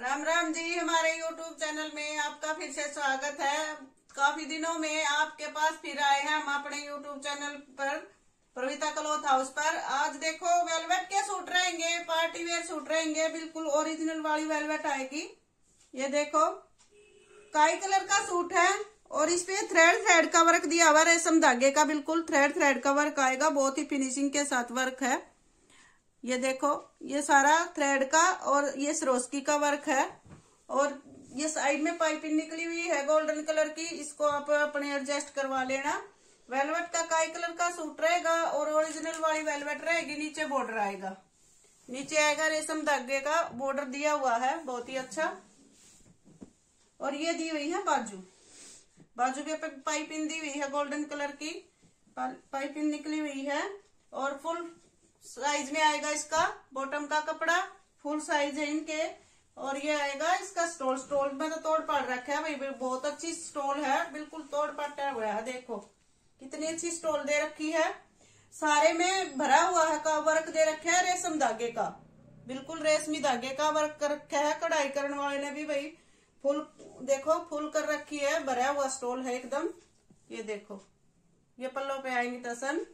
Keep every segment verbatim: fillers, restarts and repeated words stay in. राम राम जी, हमारे YouTube channel में आपका फिर से स्वागत है। काफी दिनों में आपके पास फिर आए हैं हम अपने यूट्यूब चैनल पर परविता क्लॉथ हाउस पर। आज देखो वेलवेट के सूट रहेंगे, पार्टी वेयर सूट रहेंगे, बिल्कुल ओरिजिनल वाली वेलवेट आएगी। ये देखो काई कलर का सूट है और इसपे थ्रेड थ्रेड का वर्क दिया हुआ, रेशम धागे का बिल्कुल थ्रेड थ्रेड का वर्क आएगा, बहुत ही फिनिशिंग के साथ वर्क है। ये देखो ये सारा थ्रेड का और ये सरोस्की का वर्क है और ये साइड में पाइपिंग निकली हुई है गोल्डन कलर की, इसको आप अपने एडजस्ट करवा लेना। वेलवेट का काई कलर का सूट रहेगा और ओरिजिनल वाली वेलवेट रहेगी। नीचे बॉर्डर आएगा, नीचे आएगा रेशम धागे का बॉर्डर दिया हुआ है, बहुत ही अच्छा। और ये दी हुई है बाजू, बाजू के ऊपर पाइपिंग दी हुई है गोल्डन कलर की, पाइपिंग निकली हुई है और फुल साइज में आएगा इसका बॉटम का कपड़ा, फुल साइज है इनके। और ये आएगा इसका स्टोल, स्टोल में तो तोड़ पाड़ रखा है भाई, बहुत अच्छी स्टोल है, बिल्कुल तोड़ पाटा हुआ है। देखो कितनी अच्छी स्टोल दे रखी है, सारे में भरा हुआ है का वर्क दे रखे है रेशम धागे का, बिल्कुल रेशमी धागे का वर्क कर रखा है। कढ़ाई करने वाले ने भी भाई फुल देखो फुल कर रखी है, भरा हुआ स्टोल है एकदम। ये देखो ये पल्लों पे आएंगी टसन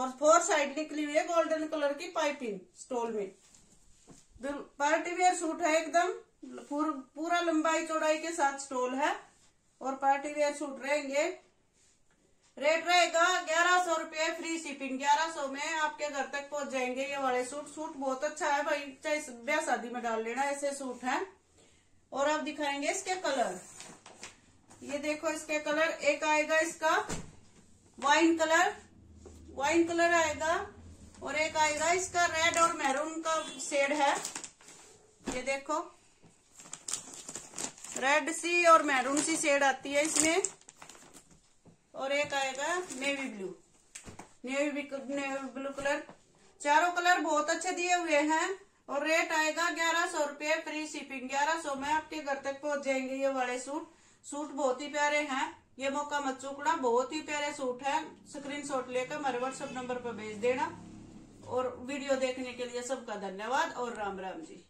और फोर साइड निकली हुई है गोल्डन कलर की पाइपिंग स्टोल में। पार्टी वेयर सूट है एकदम, पूरा लंबाई चौड़ाई के साथ स्टोल है और पार्टी वेयर सूट रहेंगे। रेट रहेगा ग्यारह सौ रूपये फ्री शिपिंग, ग्यारह सौ में आपके घर तक पहुंच जाएंगे ये वाले सूट। सूट बहुत अच्छा है भाई, चाहे ब्याह शादी में डाल लेना, ऐसे सूट है। और आप दिखाएंगे इसके कलर, ये देखो इसके कलर, एक आएगा इसका वाइन कलर, वाइन कलर आएगा और एक आएगा इसका रेड और मैरून का शेड है। ये देखो रेड सी और मैरून सी शेड आती है इसमें। और एक आएगा navy blue, navy navy blue colour. चारों कलर बहुत अच्छे दिए हुए हैं और रेट आएगा ग्यारह सौ रूपये फ्री शिपिंग, ग्यारह सौ में आपके घर तक पहुंच जाएंगे ये वाले सूट। सूट बहुत ही प्यारे हैं, ये मौका मत चूकना, बहुत ही प्यारे सूट है। स्क्रीनशॉट लेकर हमारे व्हाट्सएप नंबर पर भेज देना। और वीडियो देखने के लिए सबका धन्यवाद और राम राम जी।